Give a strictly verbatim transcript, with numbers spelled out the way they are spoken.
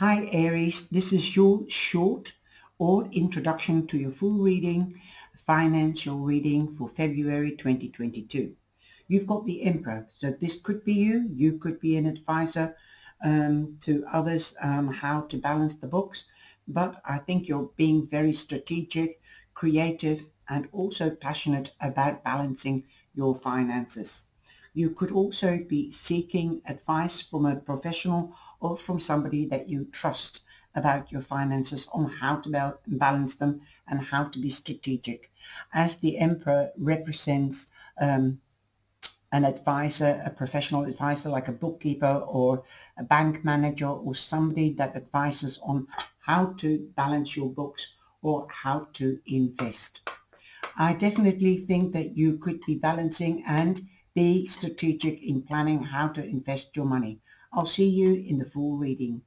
Hi Aries, this is your short or introduction to your full reading, financial reading for February twenty twenty-two. You've got the Emperor, so this could be you. You could be an advisor um, to others um, how to balance the books, but I think you're being very strategic, creative, and also passionate about balancing your finances. You could also be seeking advice from a professional or from somebody that you trust about your finances on how to balance them and how to be strategic. As the Emperor represents um, an advisor, a professional advisor like a bookkeeper or a bank manager or somebody that advises on how to balance your books or how to invest. I definitely think that you could be balancing and be strategic in planning how to invest your money. I'll see you in the full reading.